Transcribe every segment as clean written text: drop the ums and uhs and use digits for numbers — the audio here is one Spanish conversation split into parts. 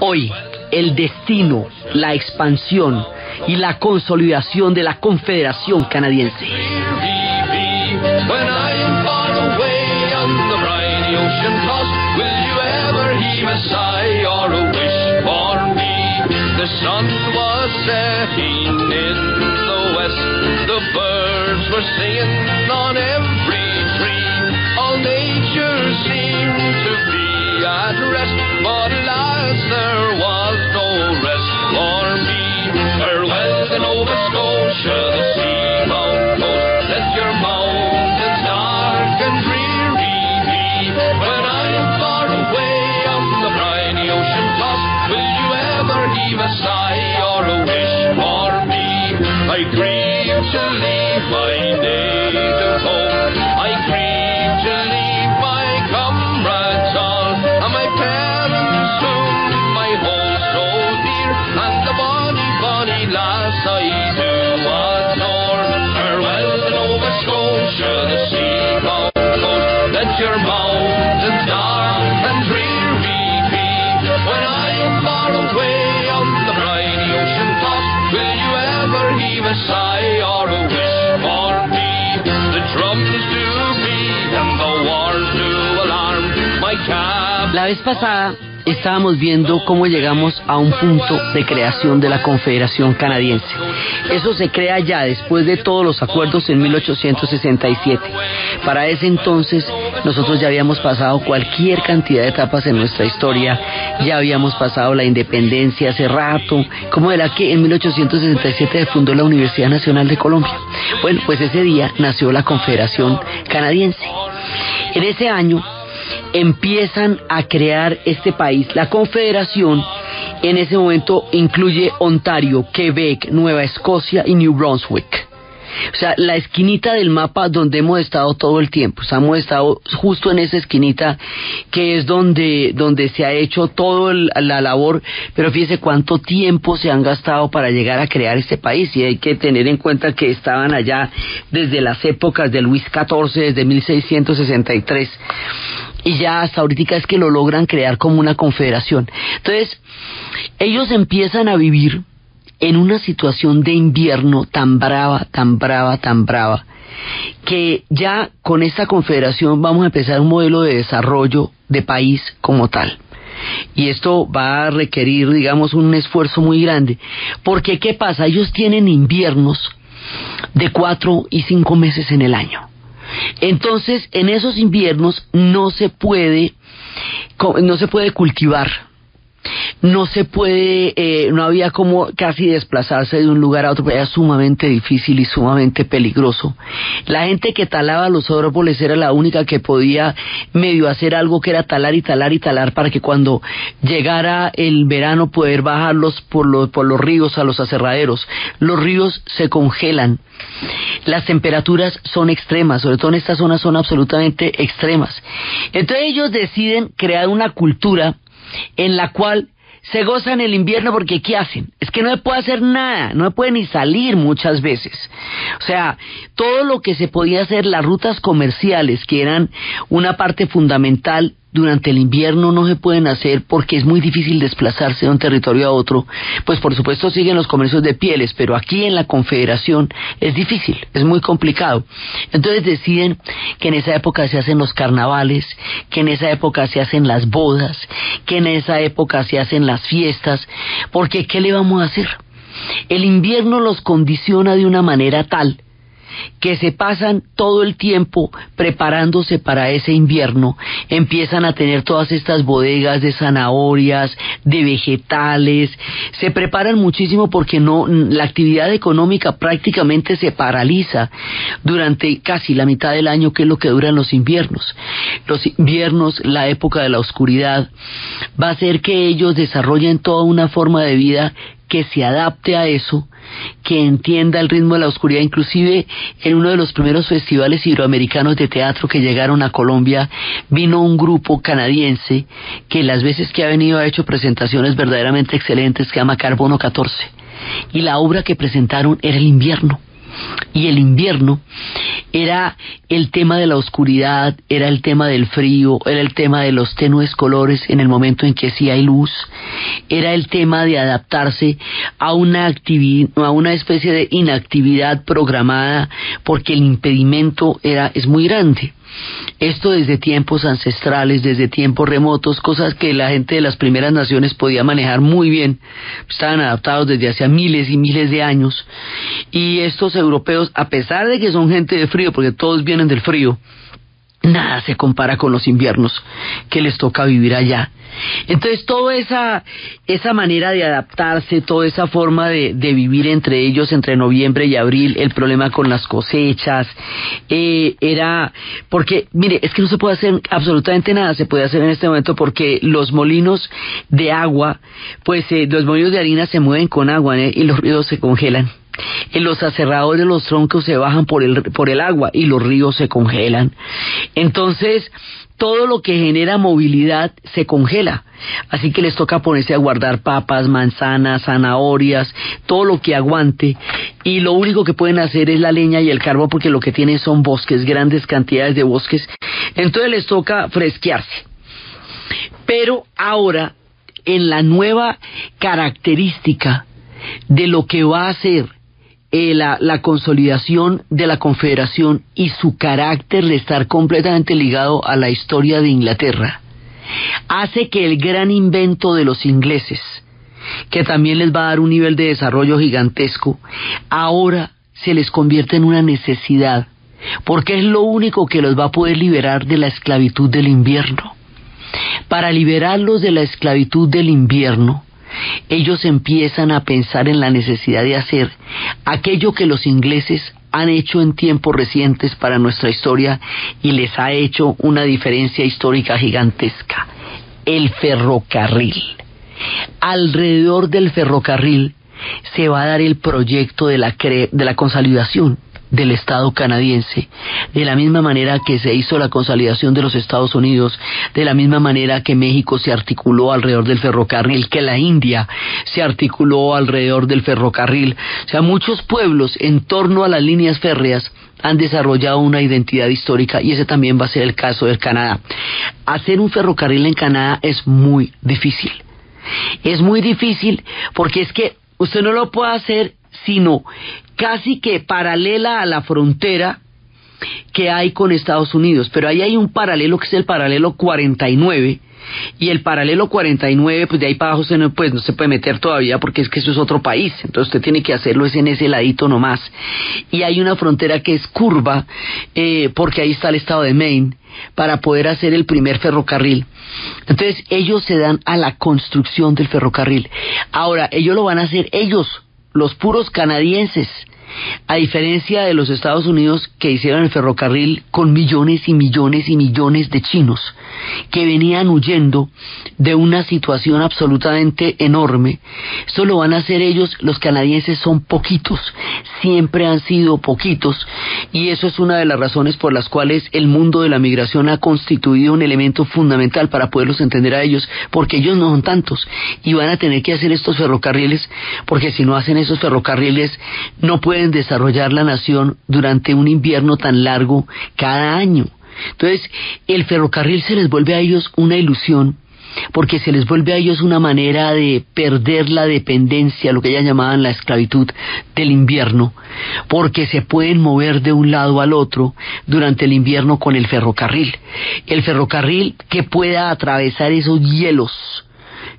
Hoy, el destino, la expansión y la consolidación de la Confederación Canadiense. La vez pasada estábamos viendo cómo llegamos a un punto de creación de la Confederación Canadiense. Eso se crea ya después de todos los acuerdos en 1867. Para ese entonces nosotros ya habíamos pasado cualquier cantidad de etapas en nuestra historia, ya habíamos pasado la independencia hace rato, como era que en 1867 se fundó la Universidad Nacional de Colombia. Bueno, pues ese día nació la Confederación Canadiense. En ese año empiezan a crear este país. La Confederación en ese momento incluye Ontario, Quebec, Nueva Escocia y New Brunswick. O sea, la esquinita del mapa donde hemos estado todo el tiempo. O sea, hemos estado justo en esa esquinita que es donde se ha hecho toda la labor. Pero fíjese cuánto tiempo se han gastado para llegar a crear este país. Y hay que tener en cuenta que estaban allá desde las épocas de Luis XIV, desde 1663. Y ya hasta ahorita es que lo logran crear como una confederación. Entonces, ellos empiezan a vivir en una situación de invierno tan brava, tan brava, tan brava, que ya con esta confederación vamos a empezar un modelo de desarrollo de país como tal. Y esto va a requerir, digamos, un esfuerzo muy grande. Porque, ¿qué pasa? Ellos tienen inviernos de 4 y 5 meses en el año. Entonces, en esos inviernos no se puede cultivar. No había como casi desplazarse de un lugar a otro, era sumamente difícil y sumamente peligroso. La gente que talaba los árboles era la única que podía medio hacer algo, que era talar y talar y talar para que cuando llegara el verano poder bajarlos por los ríos a los aserraderos. Los ríos se congelan. Las temperaturas son extremas, sobre todo en esta zona son absolutamente extremas. Entonces ellos deciden crear una cultura en la cual se gozan el invierno, porque ¿qué hacen? Es que no se puede hacer nada, no se puede ni salir muchas veces. O sea, todo lo que se podía hacer, las rutas comerciales, que eran una parte fundamental durante el invierno, no se pueden hacer porque es muy difícil desplazarse de un territorio a otro. Pues por supuesto siguen los comercios de pieles, pero aquí en la Confederación es difícil, es muy complicado. Entonces deciden que en esa época se hacen los carnavales, que en esa época se hacen las bodas, que en esa época se hacen las fiestas, porque ¿qué le vamos a hacer? El invierno los condiciona de una manera tal que se pasan todo el tiempo preparándose para ese invierno. Empiezan a tener todas estas bodegas de zanahorias, de vegetales, se preparan muchísimo porque no, la actividad económica prácticamente se paraliza durante casi la mitad del año, que es lo que duran los inviernos. Los inviernos, la época de la oscuridad, va a hacer que ellos desarrollen toda una forma de vida que se adapte a eso, que entienda el ritmo de la oscuridad. Inclusive en uno de los primeros festivales iberoamericanos de teatro que llegaron a Colombia, vino un grupo canadiense que las veces que ha venido ha hecho presentaciones verdaderamente excelentes, que se llama Carbono 14, y la obra que presentaron era el invierno. y el invierno era el tema de la oscuridad, era el tema del frío, era el tema de los tenues colores en el momento en que sí hay luz, era el tema de adaptarse a una especie de inactividad programada porque el impedimento es muy grande. Esto desde tiempos ancestrales, desde tiempos remotos, cosas que la gente de las primeras naciones podía manejar muy bien, estaban adaptados desde hacía miles y miles de años, y estos europeos, a pesar de que son gente de frío, porque todos vienen del frío, nada se compara con los inviernos que les toca vivir allá. Entonces toda esa manera de adaptarse, toda esa forma de vivir entre ellos, entre noviembre y abril, el problema con las cosechas, era porque, mire, es que no se puede hacer absolutamente nada, se puede hacer en este momento porque los molinos de agua, pues los molinos de harina se mueven con agua, y los ríos se congelan. Los aserraderos de los troncos se bajan por el agua y los ríos se congelan. Entonces, todo lo que genera movilidad se congela. Así que les toca ponerse a guardar papas, manzanas, zanahorias, todo lo que aguante, y lo único que pueden hacer es la leña y el carbón, porque lo que tienen son bosques, grandes cantidades de bosques. Entonces les toca fresquearse. Pero ahora, en la nueva característica de lo que va a ser la consolidación de la Confederación y su carácter de estar completamente ligado a la historia de Inglaterra, hace que el gran invento de los ingleses, que también les va a dar un nivel de desarrollo gigantesco, ahora se les convierte en una necesidad, porque es lo único que los va a poder liberar de la esclavitud del invierno. Para liberarlos de la esclavitud del invierno, ellos empiezan a pensar en la necesidad de hacer aquello que los ingleses han hecho en tiempos recientes para nuestra historia y les ha hecho una diferencia histórica gigantesca: el ferrocarril. Alrededor del ferrocarril se va a dar el proyecto de la consolidación del Estado canadiense, de la misma manera que se hizo la consolidación de los Estados Unidos, de la misma manera que México se articuló alrededor del ferrocarril, que la India se articuló alrededor del ferrocarril. O sea, muchos pueblos en torno a las líneas férreas han desarrollado una identidad histórica, y ese también va a ser el caso del Canadá. Hacer un ferrocarril en Canadá es muy difícil. Es muy difícil porque es que usted no lo puede hacer sino casi que paralela a la frontera que hay con Estados Unidos, pero ahí hay un paralelo que es el paralelo 49, y el paralelo 49, pues de ahí para abajo no se puede meter todavía, porque es que eso es otro país, entonces usted tiene que hacerlo es en ese ladito nomás, y hay una frontera que es curva, porque ahí está el estado de Maine, para poder hacer el primer ferrocarril. Entonces ellos se dan a la construcción del ferrocarril. Ahora, ellos lo van a hacer ellos, los puros canadienses, a diferencia de los Estados Unidos, que hicieron el ferrocarril con millones y millones y millones de chinos que venían huyendo de una situación absolutamente enorme. Esto lo van a hacer ellos. Los canadienses son poquitos, siempre han sido poquitos, y eso es una de las razones por las cuales el mundo de la migración ha constituido un elemento fundamental para poderlos entender a ellos, porque ellos no son tantos y van a tener que hacer estos ferrocarriles, porque si no hacen esos ferrocarriles no pueden desarrollar la nación durante un invierno tan largo cada año. Entonces, el ferrocarril se les vuelve a ellos una ilusión, porque se les vuelve a ellos una manera de perder la dependencia, lo que ya llamaban la esclavitud del invierno, porque se pueden mover de un lado al otro durante el invierno con el ferrocarril. El ferrocarril que pueda atravesar esos hielos,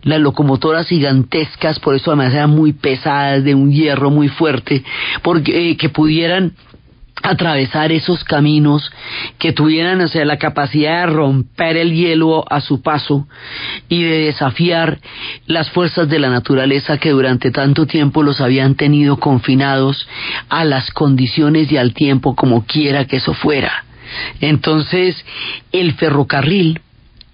las locomotoras gigantescas, por eso además eran muy pesadas, de un hierro muy fuerte, porque que pudieran atravesar esos caminos, que tuvieran, o sea, la capacidad de romper el hielo a su paso y de desafiar las fuerzas de la naturaleza que durante tanto tiempo los habían tenido confinados a las condiciones y al tiempo, como quiera que eso fuera. Entonces, el ferrocarril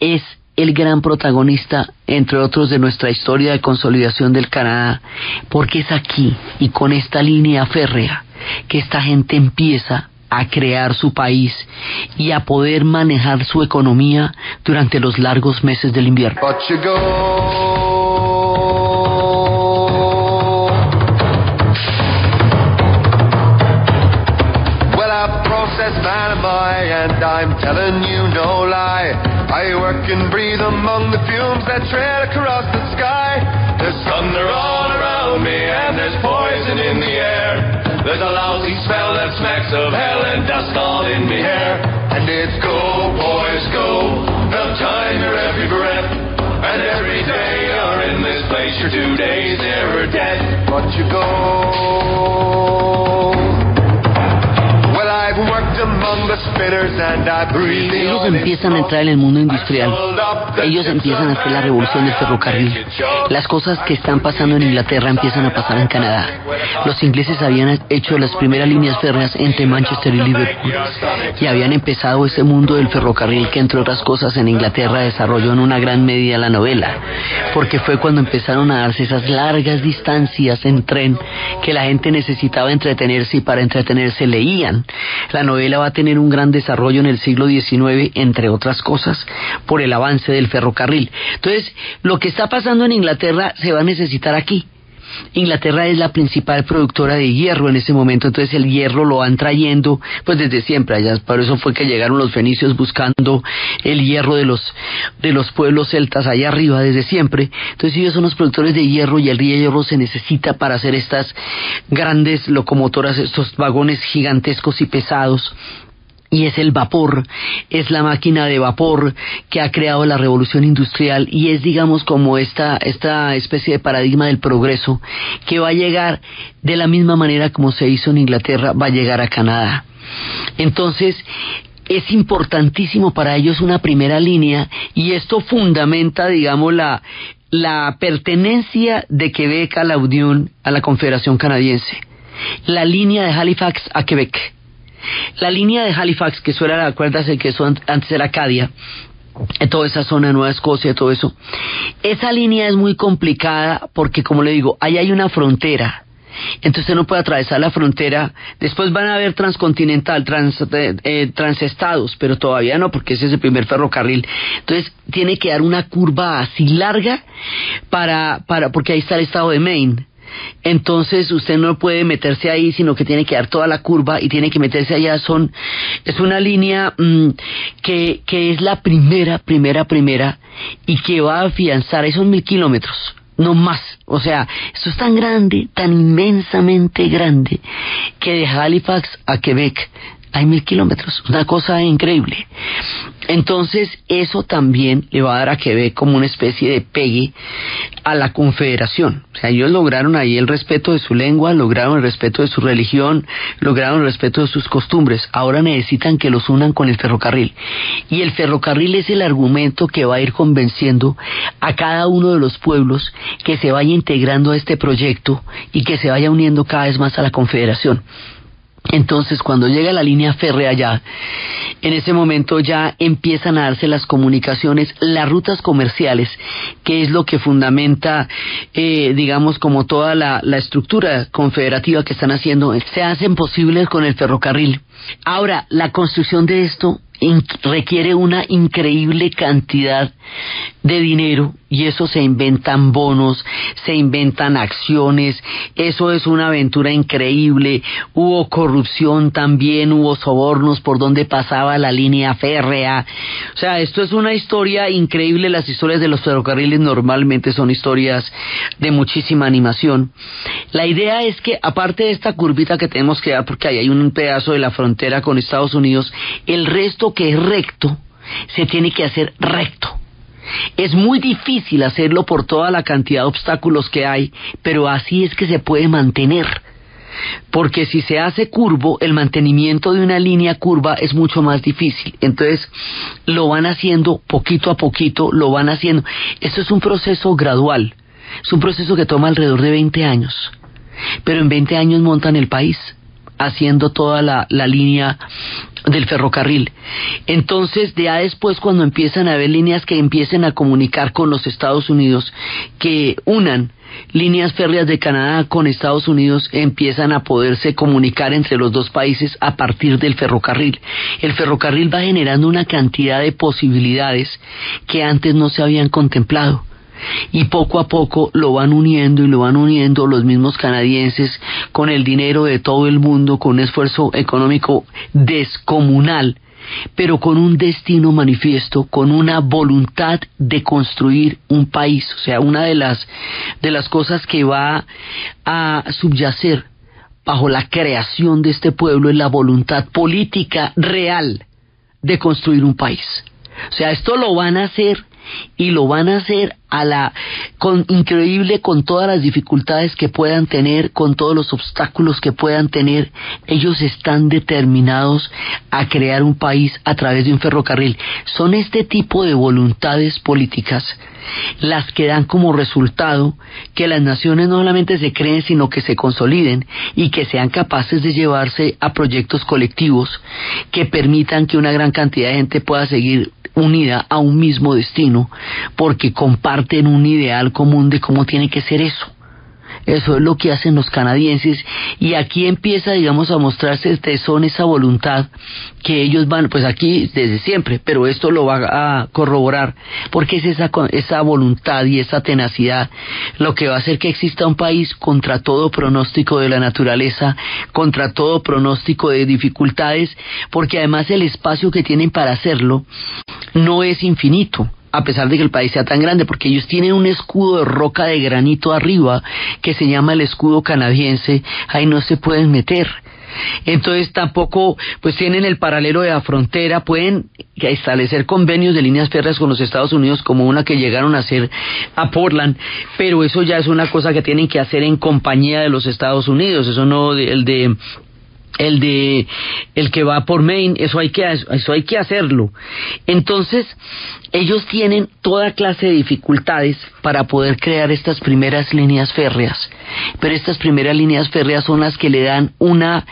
es el gran protagonista, entre otros, de nuestra historia de consolidación del Canadá, porque es aquí y con esta línea férrea que esta gente empieza a crear su país y a poder manejar su economía durante los largos meses del invierno. that trail across the sky. There's thunder all around me and there's poison in the air. There's a lousy smell that smacks of hell and dust all in me hair. And it's go, boys, go, help time your every breath. And every day you're in this place, you're 2 days nearer death. But you go. Well, I've worked among the spinners and I breathe the oil. Ellos empiezan a entrar en el mundo industrial. Ellos empiezan a hacer la revolución del ferrocarril. Las cosas que están pasando en Inglaterra empiezan a pasar en Canadá. Los ingleses habían hecho las primeras líneas férreas entre Manchester y Liverpool y habían empezado ese mundo del ferrocarril que, entre otras cosas, en Inglaterra desarrolló en una gran medida la novela, porque fue cuando empezaron a darse esas largas distancias en tren que la gente necesitaba entretenerse, y para entretenerse leían. La novela va a tener un gran desarrollo en el siglo XIX, entre otras cosas, por el avance del ferrocarril. Entonces, lo que está pasando en Inglaterra se va a necesitar aquí. Inglaterra es la principal productora de hierro en ese momento, entonces el hierro lo van trayendo pues desde siempre allá. Por eso fue que llegaron los fenicios buscando el hierro de los pueblos celtas allá arriba desde siempre. Entonces ellos son los productores de hierro y el hierro se necesita para hacer estas grandes locomotoras, estos vagones gigantescos y pesados. Y es el vapor, es la máquina de vapor que ha creado la revolución industrial y es, digamos, como esta especie de paradigma del progreso que va a llegar de la misma manera como se hizo en Inglaterra, va a llegar a Canadá. Entonces, es importantísimo para ellos una primera línea y esto fundamenta, digamos, la pertenencia de Quebec a la Unión, a la Confederación Canadiense, la línea de Halifax a Quebec. La línea de Halifax, que suena, acuérdate que eso antes era Acadia, toda esa zona de Nueva Escocia, todo eso. Esa línea es muy complicada porque, como le digo, ahí hay una frontera. Entonces usted no puede atravesar la frontera. Después van a haber transcontinental, transestados, pero todavía no, porque ese es el primer ferrocarril. Entonces tiene que dar una curva así larga porque ahí está el estado de Maine. Entonces usted no puede meterse ahí, sino que tiene que dar toda la curva y tiene que meterse allá. Es una línea que es la primera y que va a afianzar esos 1000 kilómetros, no más. O sea, esto es tan grande, tan inmensamente grande, que de Halifax a Quebec hay 1000 kilómetros, una cosa increíble. Entonces eso también le va a dar a Quebec como una especie de pegue a la Confederación. O sea, ellos lograron ahí el respeto de su lengua, lograron el respeto de su religión, lograron el respeto de sus costumbres. Ahora necesitan que los unan con el ferrocarril. Y el ferrocarril es el argumento que va a ir convenciendo a cada uno de los pueblos que se vaya integrando a este proyecto y que se vaya uniendo cada vez más a la Confederación. Entonces, cuando llega la línea férrea ya, en ese momento ya empiezan a darse las comunicaciones, las rutas comerciales, que es lo que fundamenta, digamos, como toda la estructura confederativa que están haciendo, se hacen posibles con el ferrocarril. Ahora, la construcción de esto requiere una increíble cantidad de dinero y eso se inventan bonos, se inventan acciones, eso es una aventura increíble. Hubo corrupción también, hubo sobornos por donde pasaba la línea férrea. O sea, esto es una historia increíble. Las historias de los ferrocarriles normalmente son historias de muchísima animación. La idea es que, aparte de esta curvita que tenemos que dar, porque ahí hay un pedazo de la frontera con Estados Unidos, el resto que es recto, se tiene que hacer recto. Es muy difícil hacerlo por toda la cantidad de obstáculos que hay, pero así es que se puede mantener. Porque si se hace curvo, el mantenimiento de una línea curva es mucho más difícil. Entonces, lo van haciendo poquito a poquito, lo van haciendo. Esto es un proceso gradual. Es un proceso que toma alrededor de 20 años. Pero en 20 años montan el país, haciendo toda la línea del ferrocarril. Entonces, ya después, cuando empiezan a haber líneas que empiecen a comunicar con los Estados Unidos, que unan líneas férreas de Canadá con Estados Unidos, empiezan a poderse comunicar entre los dos países a partir del ferrocarril. El ferrocarril va generando una cantidad de posibilidades que antes no se habían contemplado. Y poco a poco lo van uniendo y lo van uniendo los mismos canadienses con el dinero de todo el mundo, con un esfuerzo económico descomunal pero con un destino manifiesto, con una voluntad de construir un país. O sea, una de las cosas que va a subyacer bajo la creación de este pueblo es la voluntad política real de construir un país. O sea, esto lo van a hacer, y lo van a hacer increíble, con todas las dificultades que puedan tener, con todos los obstáculos que puedan tener. Ellos están determinados a crear un país a través de un ferrocarril. Son este tipo de voluntades políticas las que dan como resultado que las naciones no solamente se creen, sino que se consoliden y que sean capaces de llevarse a proyectos colectivos que permitan que una gran cantidad de gente pueda seguir unida a un mismo destino, porque comparten un ideal común de cómo tiene que ser eso. Eso es lo que hacen los canadienses, y aquí empieza, digamos, a mostrarse el tesón, esa voluntad que ellos van, pues aquí desde siempre, pero esto lo va a corroborar, porque es esa voluntad y esa tenacidad lo que va a hacer que exista un país contra todo pronóstico de la naturaleza, contra todo pronóstico de dificultades, porque además el espacio que tienen para hacerlo no es infinito, a pesar de que el país sea tan grande, porque ellos tienen un escudo de roca de granito arriba que se llama el escudo canadiense. Ahí no se pueden meter. Entonces tampoco, pues, tienen el paralelo de la frontera, pueden establecer convenios de líneas férreas con los Estados Unidos, como una que llegaron a hacer a Portland, pero eso ya es una cosa que tienen que hacer en compañía de los Estados Unidos. Eso no, el que va por Maine, eso hay que hacerlo. Entonces, ellos tienen toda clase de dificultades para poder crear estas primeras líneas férreas, pero estas primeras líneas férreas son las que le dan una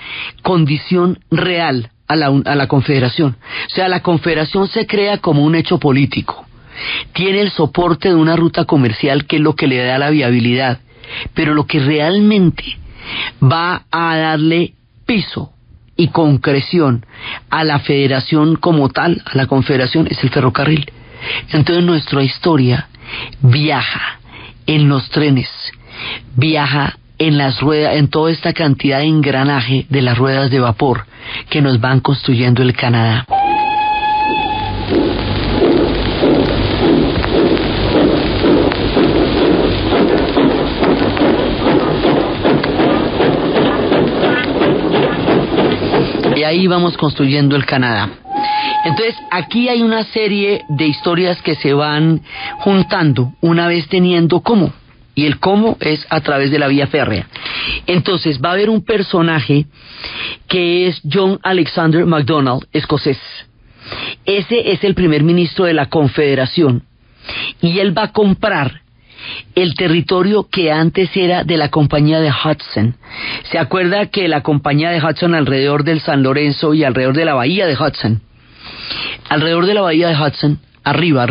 condición real a la Confederación. O sea, la Confederación se crea como un hecho político, tiene el soporte de una ruta comercial, que es lo que le da la viabilidad, pero lo que realmente va a darle piso y concreción a la federación como tal, a la confederación, es el ferrocarril. Entonces nuestra historia viaja en los trenes, viaja en las ruedas, en toda esta cantidad de engranaje de las ruedas de vapor que nos van construyendo el Canadá. Y ahí vamos construyendo el Canadá. Entonces, aquí hay una serie de historias que se van juntando una vez teniendo cómo. Y el cómo es a través de la vía férrea. Entonces, va a haber un personaje que es John Alexander MacDonald, escocés. Ese es el primer ministro de la Confederación. Y él va a comprar el territorio que antes era de la Compañía de Hudson. ¿Se acuerda que la Compañía de Hudson, alrededor del San Lorenzo y alrededor de la Bahía de Hudson, arriba,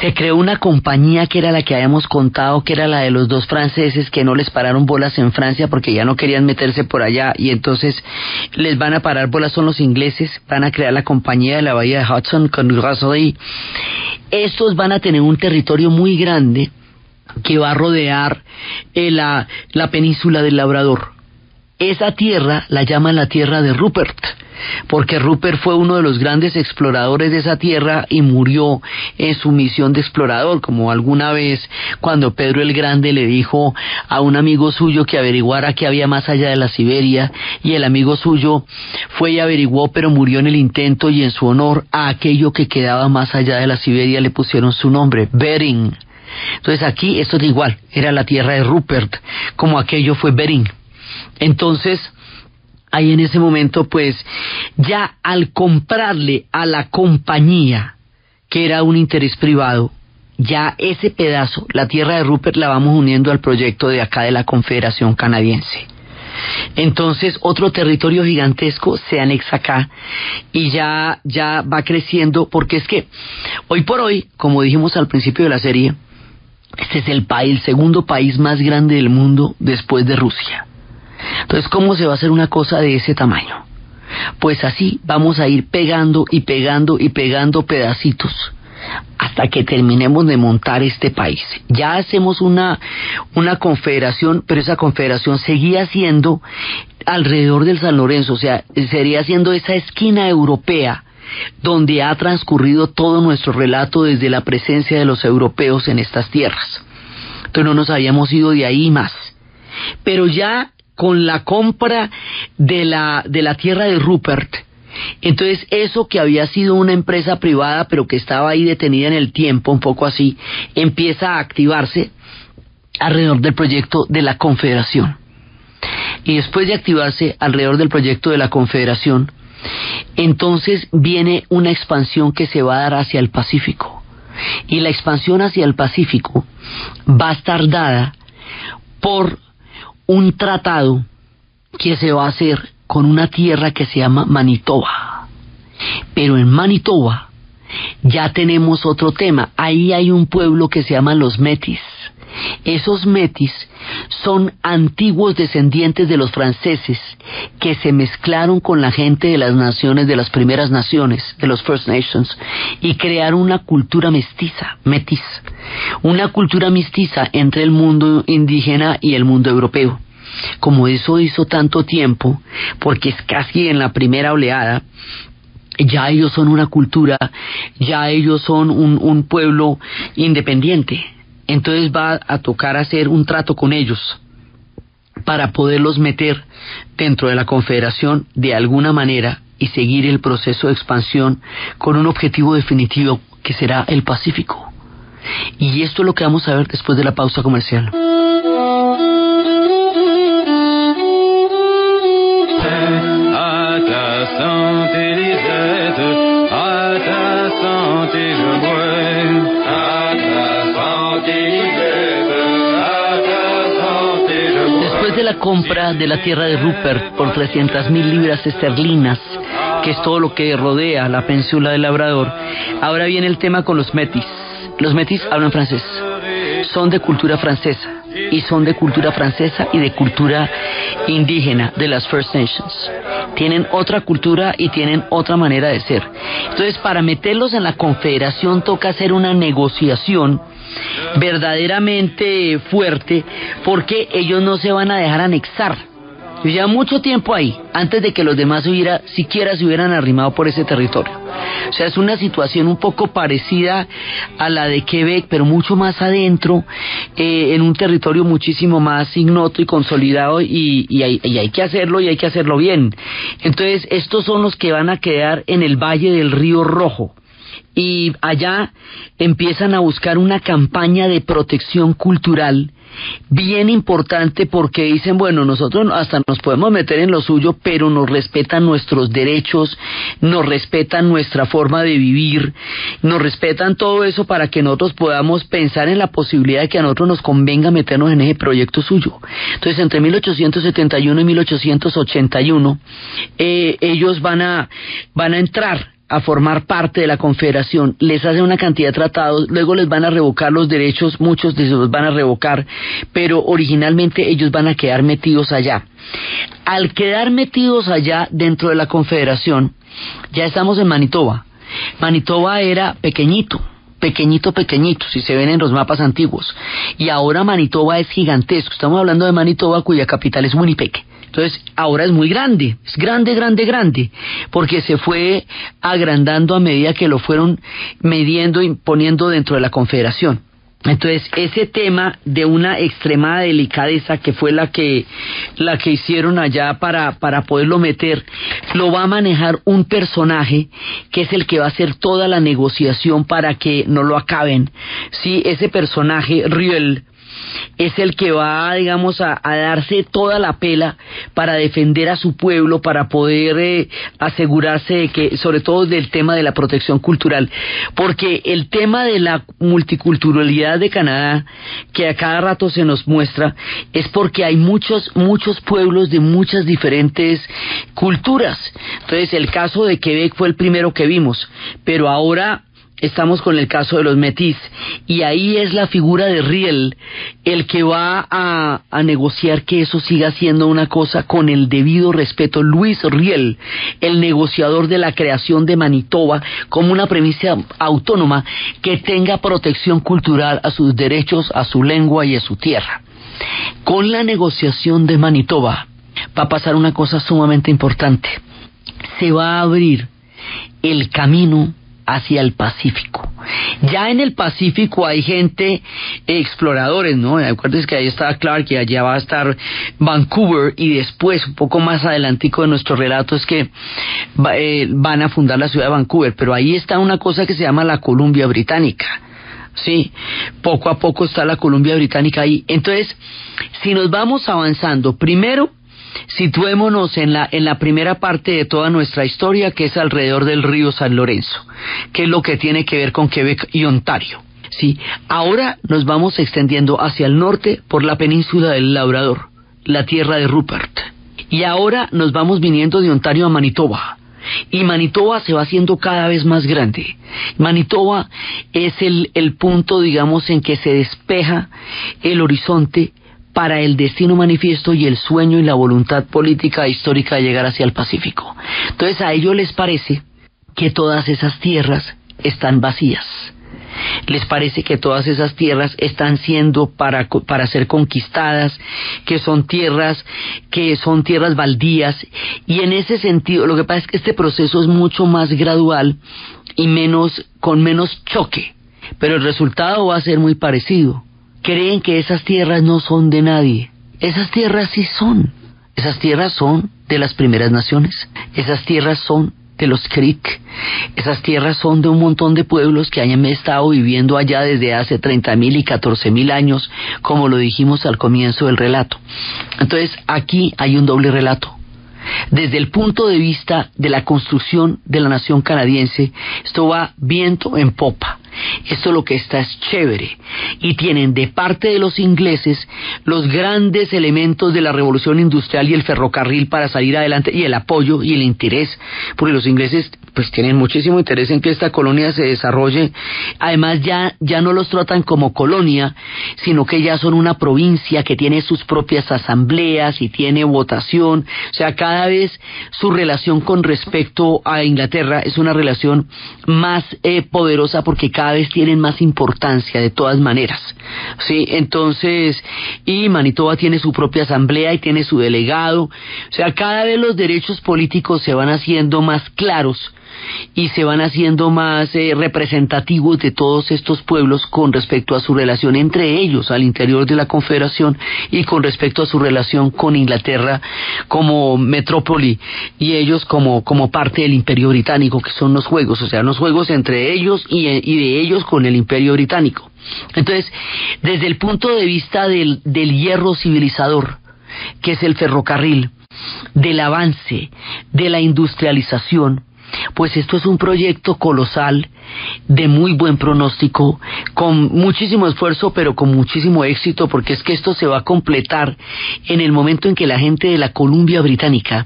se creó una compañía que era la que habíamos contado, que era la de los dos franceses que no les pararon bolas en Francia porque ya no querían meterse por allá, y entonces les van a parar bolas son los ingleses? Van a crear la Compañía de la Bahía de Hudson con Rasserie. Estos van a tener un territorio muy grande que va a rodear la península del Labrador. Esa tierra la llaman la Tierra de Rupert, porque Rupert fue uno de los grandes exploradores de esa tierra y murió en su misión de explorador, como alguna vez cuando Pedro el Grande le dijo a un amigo suyo que averiguara qué había más allá de la Siberia, y el amigo suyo fue y averiguó, pero murió en el intento, y en su honor a aquello que quedaba más allá de la Siberia le pusieron su nombre, Bering. Entonces aquí esto es igual, era la Tierra de Rupert, como aquello fue Bering. Entonces, ahí en ese momento, pues, ya al comprarle a la compañía, que era un interés privado, ya ese pedazo, la Tierra de Rupert, la vamos uniendo al proyecto de acá de la Confederación Canadiense. Entonces, otro territorio gigantesco se anexa acá, y ya va creciendo, porque es que hoy por hoy, como dijimos al principio de la serie, este es el segundo país más grande del mundo después de Rusia. Entonces, ¿cómo se va a hacer una cosa de ese tamaño? Pues así vamos a ir pegando y pegando y pegando pedacitos hasta que terminemos de montar este país. Ya hacemos una confederación, pero esa confederación seguía siendo alrededor del San Lorenzo, o sea, sería siendo esa esquina europea donde ha transcurrido todo nuestro relato desde la presencia de los europeos en estas tierras. Entonces no nos habíamos ido de ahí más. Pero ya con la compra de la tierra de Rupert, entonces eso que había sido una empresa privada pero que estaba ahí detenida en el tiempo, un poco así, empieza a activarse alrededor del proyecto de la Confederación. Y después de activarse alrededor del proyecto de la Confederación, entonces viene una expansión que se va a dar hacia el Pacífico. Y la expansión hacia el Pacífico va a estar dada por un tratado que se va a hacer con una tierra que se llama Manitoba. Pero en Manitoba ya tenemos otro tema. Ahí hay un pueblo que se llama los Métis. Esos Métis son antiguos descendientes de los franceses que se mezclaron con la gente de las naciones, de las primeras naciones, de los First Nations, y crearon una cultura mestiza, Métis, una cultura mestiza entre el mundo indígena y el mundo europeo. Como eso hizo tanto tiempo, porque es casi en la primera oleada, ya ellos son una cultura, ya ellos son un pueblo independiente. Entonces va a tocar hacer un trato con ellos para poderlos meter dentro de la Confederación de alguna manera y seguir el proceso de expansión con un objetivo definitivo que será el Pacífico. Y esto es lo que vamos a ver después de la pausa comercial. La compra de la tierra de Rupert por 300.000 libras esterlinas, que es todo lo que rodea la península del Labrador. Ahora viene el tema con los Métis. Los Métis hablan francés, son de cultura francesa y son de cultura francesa y de cultura indígena de las First Nations. Tienen otra cultura y tienen otra manera de ser. Entonces, para meterlos en la Confederación toca hacer una negociación verdaderamente fuerte, porque ellos no se van a dejar anexar. Yo llevo mucho tiempo ahí, antes de que los demás siquiera se hubieran arrimado por ese territorio. O sea, es una situación un poco parecida a la de Quebec, pero mucho más adentro, en un territorio muchísimo más ignoto y consolidado, y hay que hacerlo, y hay que hacerlo bien. Entonces, estos son los que van a quedar en el Valle del Río Rojo. Y allá empiezan a buscar una campaña de protección cultural bien importante, porque dicen, bueno, nosotros hasta nos podemos meter en lo suyo, pero nos respetan nuestros derechos, nos respetan nuestra forma de vivir, nos respetan todo eso para que nosotros podamos pensar en la posibilidad de que a nosotros nos convenga meternos en ese proyecto suyo. Entonces, entre 1871 y 1881, ellos van a entrar a formar parte de la Confederación, les hacen una cantidad de tratados, luego les van a revocar los derechos, muchos de los van a revocar, pero originalmente ellos van a quedar metidos allá. Al quedar metidos allá dentro de la Confederación, ya estamos en Manitoba. Manitoba era pequeñito, si se ven en los mapas antiguos, y ahora Manitoba es gigantesco. Estamos hablando de Manitoba, cuya capital es Winnipeg. Entonces, ahora es muy grande, es grande, porque se fue agrandando a medida que lo fueron midiendo y poniendo dentro de la Confederación. Entonces, ese tema de una extremada delicadeza que fue la que hicieron allá para poderlo meter, lo va a manejar un personaje que es el que va a hacer toda la negociación para que no lo acaben. Sí, ese personaje, Riel, es el que va, digamos, a darse toda la pela para defender a su pueblo, para poder asegurarse de que, sobre todo del tema de la protección cultural, porque el tema de la multiculturalidad de Canadá, que a cada rato se nos muestra, es porque hay muchos pueblos de muchas diferentes culturas. Entonces, el caso de Quebec fue el primero que vimos, pero ahora estamos con el caso de los Métis, y ahí es la figura de Riel el que va a negociar que eso siga siendo una cosa con el debido respeto. Luis Riel, el negociador de la creación de Manitoba como una provincia autónoma que tenga protección cultural a sus derechos, a su lengua y a su tierra. Con la negociación de Manitoba va a pasar una cosa sumamente importante. Se va a abrir el camino hacia el Pacífico. Ya en el Pacífico hay gente, exploradores, ¿no? Acuérdense que ahí estaba Clark y allá va a estar Vancouver, y después, un poco más adelantico de nuestro relato, es que van a fundar la ciudad de Vancouver, pero ahí está una cosa que se llama la Columbia Británica. Sí, poco a poco está la Columbia Británica ahí. Entonces, si nos vamos avanzando, primero situémonos en la primera parte de toda nuestra historia, que es alrededor del río San Lorenzo, que es lo que tiene que ver con Quebec y Ontario. Sí, ahora nos vamos extendiendo hacia el norte por la península del Labrador, la Tierra de Rupert, y ahora nos vamos viniendo de Ontario a Manitoba, y Manitoba se va haciendo cada vez más grande. Manitoba es el punto, digamos, en que se despeja el horizonte para el destino manifiesto y el sueño y la voluntad política e histórica de llegar hacia el Pacífico. Entonces a ellos les parece que todas esas tierras están vacías. Les parece que todas esas tierras están siendo para ser conquistadas, que son tierras baldías, y en ese sentido lo que pasa es que este proceso es mucho más gradual y con menos choque, pero el resultado va a ser muy parecido. Creen que esas tierras no son de nadie. Esas tierras sí son. Esas tierras son de las primeras naciones. Esas tierras son de los Creek. Esas tierras son de un montón de pueblos que hayan estado viviendo allá desde hace 30.000 y 14.000 años, como lo dijimos al comienzo del relato. Entonces, aquí hay un doble relato. Desde el punto de vista de la construcción de la nación canadiense, esto va viento en popa. Esto lo que está es chévere, y tienen de parte de los ingleses los grandes elementos de la revolución industrial y el ferrocarril para salir adelante, y el apoyo y el interés, porque los ingleses pues tienen muchísimo interés en que esta colonia se desarrolle. Además ya no los tratan como colonia, sino que ya son una provincia que tiene sus propias asambleas y tiene votación. O sea, cada vez su relación con respecto a Inglaterra es una relación más poderosa, porque cada vez tienen más importancia de todas maneras. Sí, entonces, y Manitoba tiene su propia asamblea y tiene su delegado. O sea, cada vez los derechos políticos se van haciendo más claros y se van haciendo más representativos de todos estos pueblos con respecto a su relación entre ellos al interior de la Confederación, y con respecto a su relación con Inglaterra como metrópoli y ellos como parte del Imperio Británico, que son los juegos, o sea, los juegos entre ellos y de ellos con el Imperio Británico. Entonces, desde el punto de vista del hierro civilizador, que es el ferrocarril, del avance, de la industrialización, pues esto es un proyecto colosal, de muy buen pronóstico, con muchísimo esfuerzo, pero con muchísimo éxito, porque es que esto se va a completar en el momento en que la gente de la Columbia Británica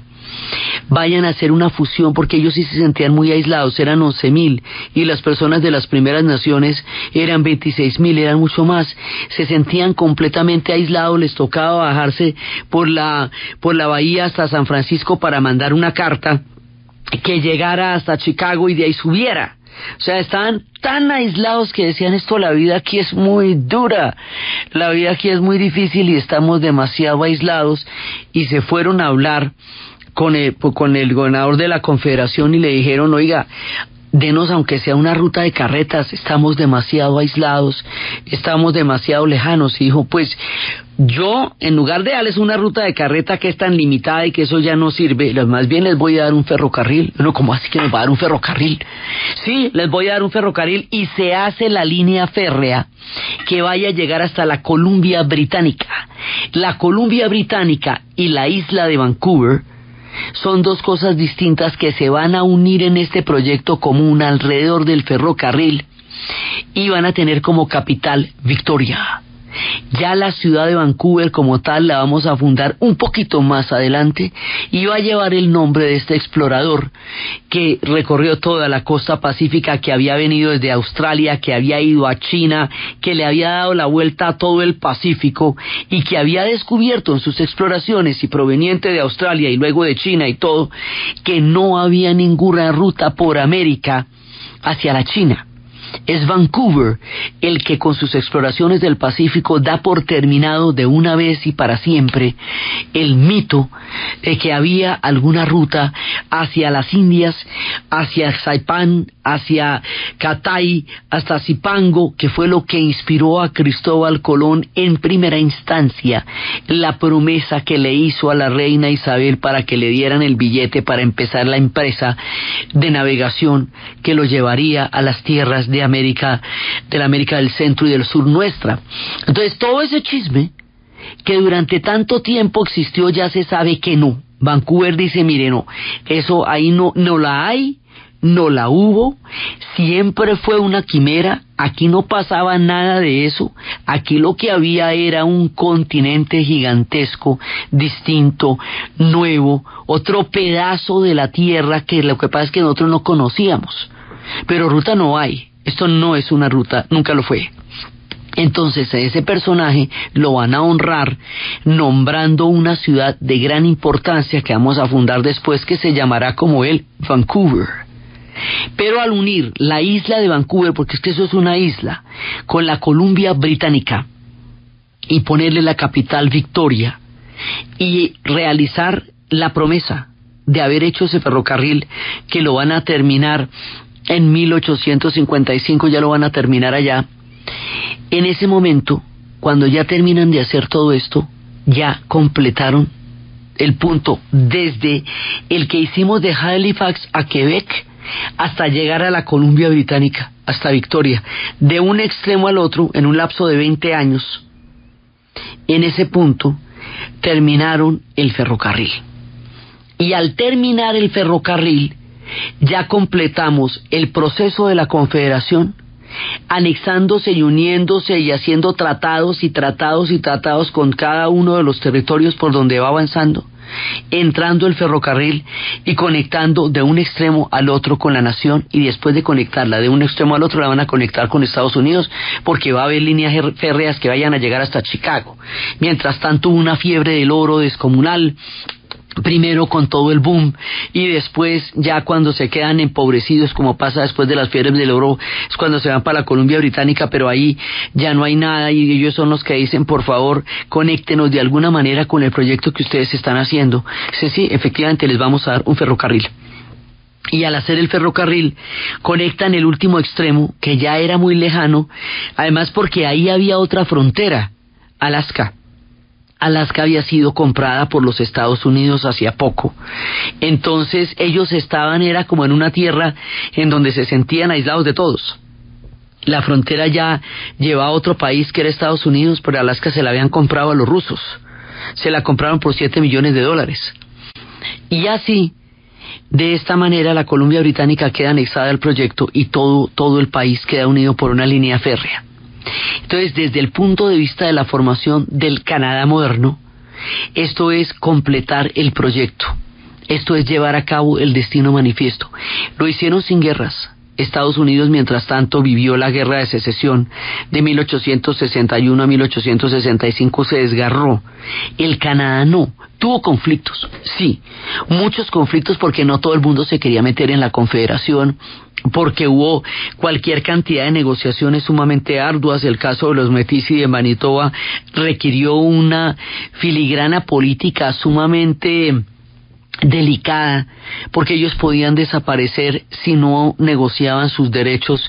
vayan a hacer una fusión, porque ellos sí se sentían muy aislados, eran 11.000, y las personas de las primeras naciones eran 26.000, eran mucho más, se sentían completamente aislados, les tocaba bajarse por la bahía hasta San Francisco para mandar una carta que llegara hasta Chicago y de ahí subiera. O sea, estaban tan aislados que decían, esto, la vida aquí es muy dura, la vida aquí es muy difícil y estamos demasiado aislados, y se fueron a hablar con el gobernador de la Confederación y le dijeron, oiga, denos aunque sea una ruta de carretas, estamos demasiado aislados, estamos demasiado lejanos. Y dijo, pues yo, en lugar de darles una ruta de carreta que es tan limitada y que eso ya no sirve, más bien les voy a dar un ferrocarril. Bueno, ¿cómo así que nos va a dar un ferrocarril? Sí, les voy a dar un ferrocarril, y se hace la línea férrea que vaya a llegar hasta la Columbia Británica. La Columbia Británica y la isla de Vancouver son dos cosas distintas que se van a unir en este proyecto común alrededor del ferrocarril, y van a tener como capital Victoria. Ya la ciudad de Vancouver como tal la vamos a fundar un poquito más adelante, y va a llevar el nombre de este explorador que recorrió toda la costa pacífica, que había venido desde Australia, que había ido a China, que le había dado la vuelta a todo el Pacífico, y que había descubierto en sus exploraciones, y proveniente de Australia y luego de China y todo, que no había ninguna ruta por América hacia la China. es Vancouver el que con sus exploraciones del Pacífico da por terminado de una vez y para siempre el mito de que había alguna ruta hacia las Indias, hacia Saipán, hacia Catay, hasta Zipango, que fue lo que inspiró a Cristóbal Colón en primera instancia la promesa que le hizo a la reina Isabel para que le dieran el billete para empezar la empresa de navegación que lo llevaría a las tierras de América, de la América del Centro y del Sur nuestra. Entonces todo ese chisme que durante tanto tiempo existió ya se sabe que no. Vancouver dice, mire, no, eso ahí no la hay, no la hubo, siempre fue una quimera, aquí no pasaba nada de eso, aquí lo que había era un continente gigantesco, distinto, nuevo, otro pedazo de la tierra que lo que pasa es que nosotros no conocíamos, pero ruta no hay, esto no es una ruta, nunca lo fue. Entonces a ese personaje lo van a honrar nombrando una ciudad de gran importancia que vamos a fundar después que se llamará como él, Vancouver. Pero al unir la isla de Vancouver, porque es que eso es una isla, con la Columbia Británica y ponerle la capital Victoria y realizar la promesa de haber hecho ese ferrocarril que lo van a terminar en 1855, ya lo van a terminar allá. En ese momento, cuando ya terminan de hacer todo esto, ya completaron el punto desde el que hicimos de Halifax a Quebec hasta llegar a la Columbia Británica, hasta Victoria, de un extremo al otro en un lapso de 20 años. En ese punto terminaron el ferrocarril. Y al terminar el ferrocarril ya completamos el proceso de la Confederación, anexándose y uniéndose y haciendo tratados y tratados y tratados con cada uno de los territorios por donde va avanzando, entrando el ferrocarril y conectando de un extremo al otro con la nación, y después de conectarla de un extremo al otro la van a conectar con Estados Unidos porque va a haber líneas férreas que vayan a llegar hasta Chicago. Mientras tanto, una fiebre del oro descomunal, primero con todo el boom y después ya cuando se quedan empobrecidos, como pasa después de las fiebres del oro, es cuando se van para la Columbia Británica, pero ahí ya no hay nada y ellos son los que dicen, por favor, conéctenos de alguna manera con el proyecto que ustedes están haciendo. Sí, efectivamente les vamos a dar un ferrocarril. Y al hacer el ferrocarril conectan el último extremo, que ya era muy lejano, además porque ahí había otra frontera, Alaska. Alaska había sido comprada por los Estados Unidos hacía poco. Entonces ellos estaban, era como en una tierra en donde se sentían aislados de todos. La frontera ya llevaba a otro país que era Estados Unidos, pero Alaska se la habían comprado a los rusos. Se la compraron por $7 millones. Y así, de esta manera, la Columbia Británica queda anexada al proyecto y todo el país queda unido por una línea férrea. Entonces, desde el punto de vista de la formación del Canadá moderno, esto es completar el proyecto, esto es llevar a cabo el destino manifiesto. Lo hicieron sin guerras. Estados Unidos, mientras tanto, vivió la Guerra de Secesión de 1861 a 1865, se desgarró. El Canadá no. Tuvo conflictos, sí, muchos conflictos, porque no todo el mundo se quería meter en la Confederación, porque hubo cualquier cantidad de negociaciones sumamente arduas. El caso de los Métis y de Manitoba requirió una filigrana política sumamente delicada, porque ellos podían desaparecer si no negociaban sus derechos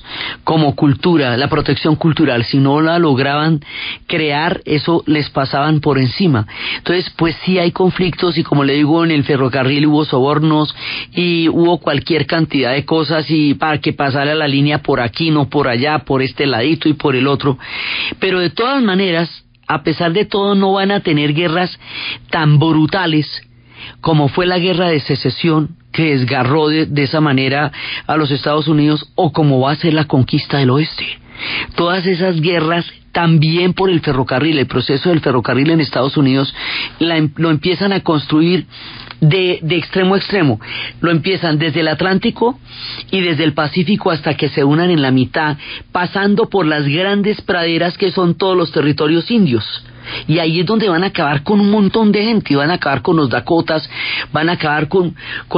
como cultura, la protección cultural. Si no la lograban crear, eso les pasaban por encima. Entonces, pues sí hay conflictos, y como le digo, en el ferrocarril hubo sobornos y hubo cualquier cantidad de cosas, y para que pasara la línea por aquí, no por allá, por este ladito y por el otro. Pero de todas maneras, a pesar de todo, no van a tener guerras tan brutales como fue la Guerra de Secesión, que desgarró de esa manera a los Estados Unidos, o como va a ser la conquista del oeste. Todas esas guerras también por el ferrocarril, el proceso del ferrocarril en Estados Unidos lo empiezan a construir de extremo a extremo, lo empiezan desde el Atlántico y desde el Pacífico hasta que se unan en la mitad, pasando por las grandes praderas que son todos los territorios indios. Y ahí es donde van a acabar con un montón de gente, van a acabar con los dakotas, van a acabar con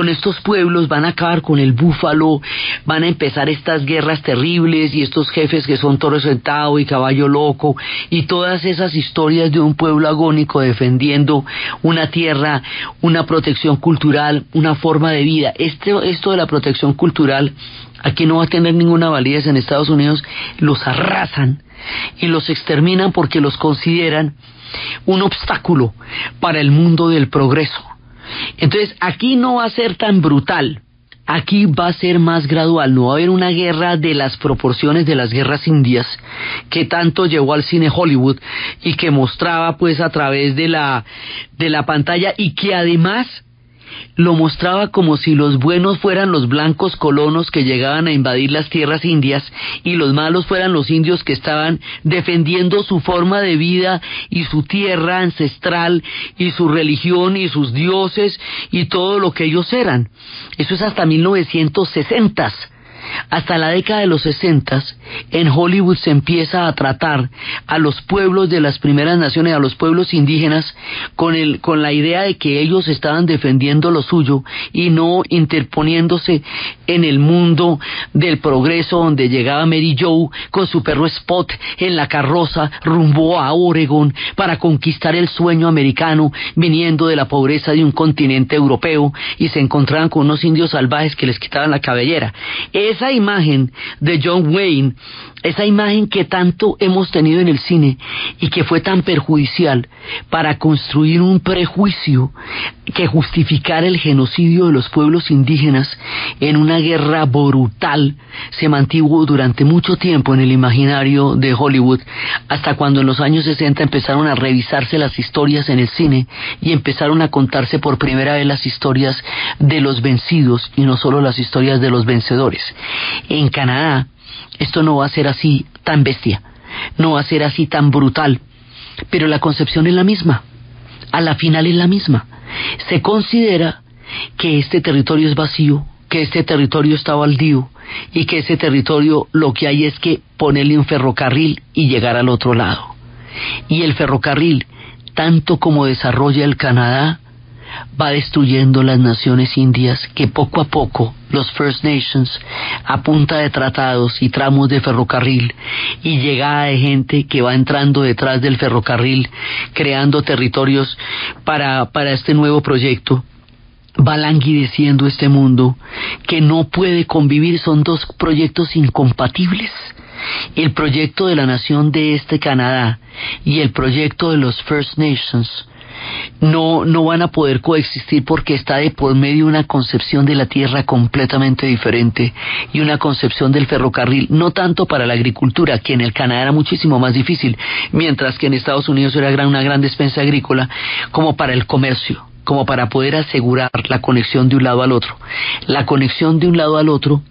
estos pueblos, van a acabar con el búfalo, van a empezar estas guerras terribles y estos jefes que son toro sentado y caballo loco y todas esas historias de un pueblo agónico defendiendo una tierra, una protección cultural, una forma de vida. Esto de la protección cultural aquí no va a tener ninguna validez. En Estados Unidos los arrasan y los exterminan porque los consideran un obstáculo para el mundo del progreso. Entonces aquí no va a ser tan brutal, aquí va a ser más gradual, no va a haber una guerra de las proporciones de las guerras indias que tanto llevó al cine Hollywood y que mostraba pues a través de la pantalla, y que además lo mostraba como si los buenos fueran los blancos colonos que llegaban a invadir las tierras indias y los malos fueran los indios que estaban defendiendo su forma de vida y su tierra ancestral y su religión y sus dioses y todo lo que ellos eran. Eso es hasta 1960. Hasta la década de los 60, en Hollywood se empieza a tratar a los pueblos de las primeras naciones, a los pueblos indígenas, con la idea de que ellos estaban defendiendo lo suyo y no interponiéndose en el mundo del progreso, donde llegaba Mary Joe con su perro Spot en la carroza rumbo a Oregón para conquistar el sueño americano, viniendo de la pobreza de un continente europeo, y se encontraban con unos indios salvajes que les quitaban la cabellera. Esa imagen de John Wayne, esa imagen que tanto hemos tenido en el cine y que fue tan perjudicial para construir un prejuicio que justificara el genocidio de los pueblos indígenas en una guerra brutal, se mantuvo durante mucho tiempo en el imaginario de Hollywood, hasta cuando en los años 60 empezaron a revisarse las historias en el cine y empezaron a contarse por primera vez las historias de los vencidos y no solo las historias de los vencedores. En Canadá esto no va a ser así tan bestia, no va a ser así tan brutal, pero la concepción es la misma, a la final es la misma. Se considera que este territorio es vacío, que este territorio está baldío y que ese territorio lo que hay es que ponerle un ferrocarril y llegar al otro lado. Y el ferrocarril, tanto como desarrolla el Canadá, va destruyendo las naciones indias que poco a poco los First Nations, a punta de tratados y tramos de ferrocarril y llegada de gente que va entrando detrás del ferrocarril, creando territorios para este nuevo proyecto, va languideciendo este mundo que no puede convivir. Son dos proyectos incompatibles: el proyecto de la nación de este Canadá y el proyecto de los First Nations. No van a poder coexistir porque está de por medio una concepción de la tierra completamente diferente y una concepción del ferrocarril, no tanto para la agricultura, que en el Canadá era muchísimo más difícil, mientras que en Estados Unidos era una gran despensa agrícola, como para el comercio, como para poder asegurar la conexión de un lado al otro. La conexión de un lado al otro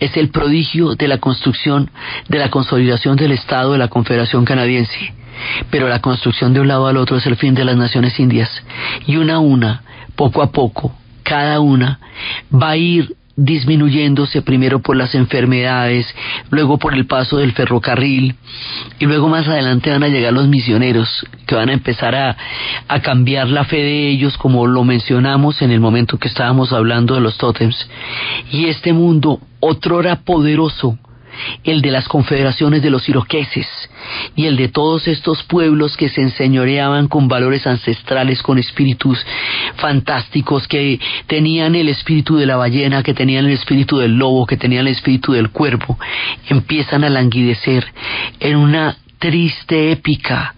es el prodigio de la construcción, de la consolidación del Estado de la Confederación Canadiense. Pero la construcción de un lado al otro es el fin de las naciones indias, y una a una, poco a poco, cada una va a ir disminuyéndose, primero por las enfermedades, luego por el paso del ferrocarril, y luego más adelante van a llegar los misioneros que van a empezar a cambiar la fe de ellos, como lo mencionamos en el momento que estábamos hablando de los tótems. Y este mundo, otrora poderoso, el de las confederaciones de los iroqueses y el de todos estos pueblos que se enseñoreaban con valores ancestrales, con espíritus fantásticos, que tenían el espíritu de la ballena, que tenían el espíritu del lobo, que tenían el espíritu del cuervo, empiezan a languidecer en una triste épica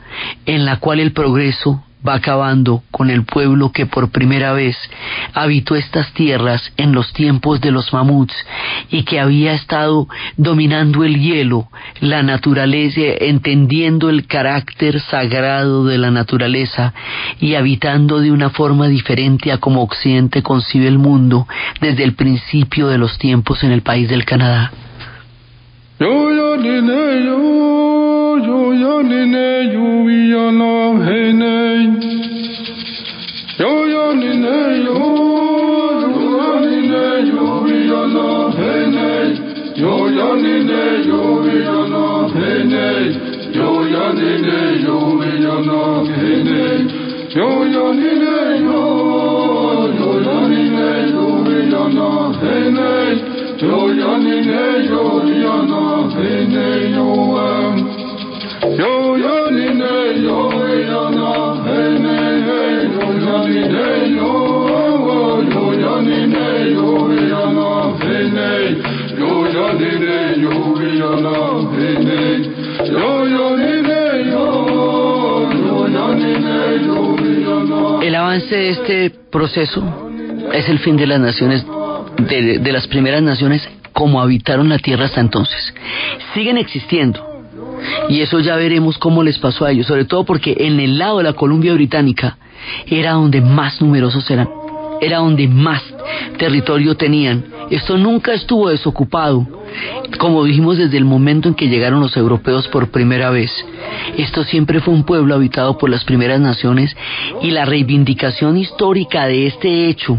en la cual el progreso va acabando con el pueblo que por primera vez habitó estas tierras en los tiempos de los mamuts y que había estado dominando el hielo, la naturaleza, entendiendo el carácter sagrado de la naturaleza y habitando de una forma diferente a como Occidente concibe el mundo desde el principio de los tiempos en el país del Canadá. El avance de este proceso es el fin de las naciones, de las primeras naciones como habitaron la tierra hasta entonces. Siguen existiendo, y eso ya veremos cómo les pasó a ellos, sobre todo porque en el lado de la Columbia Británica era donde más numerosos eran, era donde más territorio tenían. Esto nunca estuvo desocupado, como dijimos, desde el momento en que llegaron los europeos por primera vez. Esto siempre fue un pueblo habitado por las primeras naciones, y la reivindicación histórica de este hecho,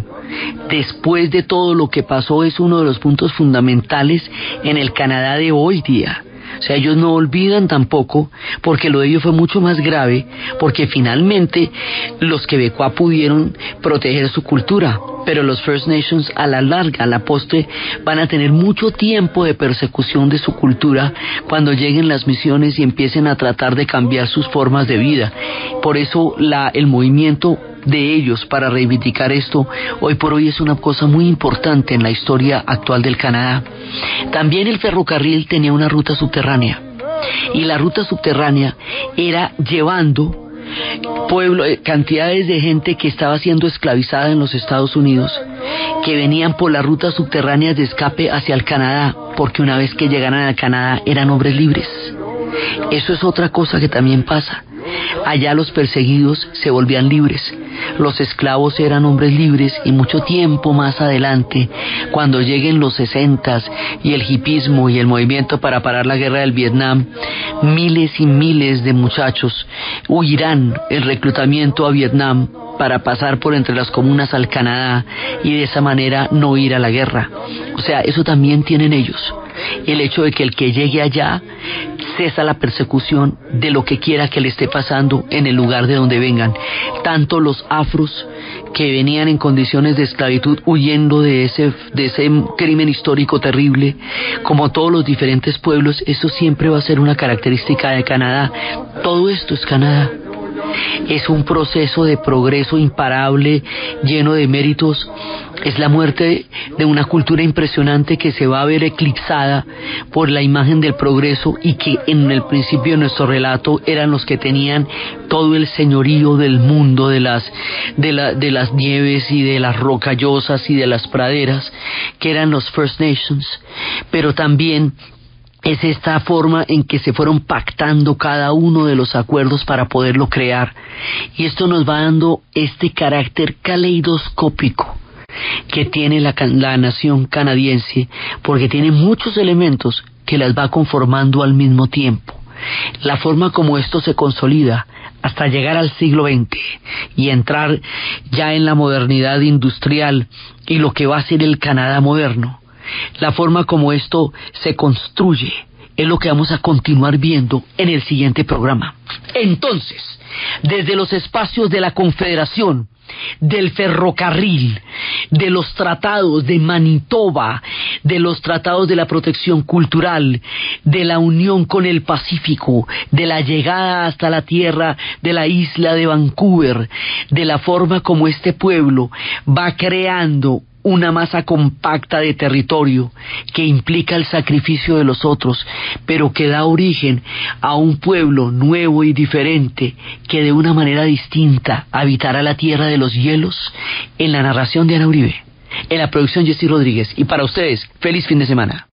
después de todo lo que pasó, es uno de los puntos fundamentales en el Canadá de hoy día. O sea, ellos no olvidan tampoco, porque lo de ellos fue mucho más grave, porque finalmente los quebecuá pudieron proteger su cultura, pero los First Nations a la larga, a la postre, van a tener mucho tiempo de persecución de su cultura cuando lleguen las misiones y empiecen a tratar de cambiar sus formas de vida. Por eso el movimiento de ellos para reivindicar esto hoy por hoy es una cosa muy importante en la historia actual del Canadá. También el ferrocarril tenía una ruta subterránea, y la ruta subterránea era llevando cantidades de gente que estaba siendo esclavizada en los Estados Unidos, que venían por las rutas subterráneas de escape hacia el Canadá, porque una vez que llegaran al Canadá eran hombres libres. Eso es otra cosa que también pasa. Allá los perseguidos se volvían libres, los esclavos eran hombres libres, y mucho tiempo más adelante, cuando lleguen los 60s y el hipismo y el movimiento para parar la guerra del Vietnam, miles y miles de muchachos huirán el reclutamiento a Vietnam para pasar por entre las comunas al Canadá, y de esa manera no ir a la guerra. O sea, eso también tienen ellos. El hecho de que el que llegue allá cesa la persecución de lo que quiera que le esté pasando en el lugar de donde vengan. Tanto los afros, que venían en condiciones de esclavitud huyendo de ese crimen histórico terrible, como todos los diferentes pueblos, eso siempre va a ser una característica de Canadá. Todo esto es Canadá. Es un proceso de progreso imparable, lleno de méritos. Es la muerte de una cultura impresionante que se va a ver eclipsada por la imagen del progreso, y que en el principio de nuestro relato eran los que tenían todo el señorío del mundo, de las nieves y de las rocallosas y de las praderas, que eran los First Nations. Pero también es esta forma en que se fueron pactando cada uno de los acuerdos para poderlo crear, y esto nos va dando este carácter caleidoscópico que tiene la nación canadiense, porque tiene muchos elementos que las va conformando al mismo tiempo. La forma como esto se consolida hasta llegar al siglo XX y entrar ya en la modernidad industrial y lo que va a ser el Canadá moderno, la forma como esto se construye, es lo que vamos a continuar viendo en el siguiente programa. Entonces, desde los espacios de la Confederación, del ferrocarril, de los tratados de Manitoba, de los tratados de la protección cultural, de la unión con el Pacífico, de la llegada hasta la tierra de la isla de Vancouver, de la forma como este pueblo va creando una masa compacta de territorio que implica el sacrificio de los otros, pero que da origen a un pueblo nuevo y diferente, que de una manera distinta habitará la tierra de los hielos. En la narración de Ana Uribe, en la producción Jessy Rodríguez, y para ustedes, feliz fin de semana.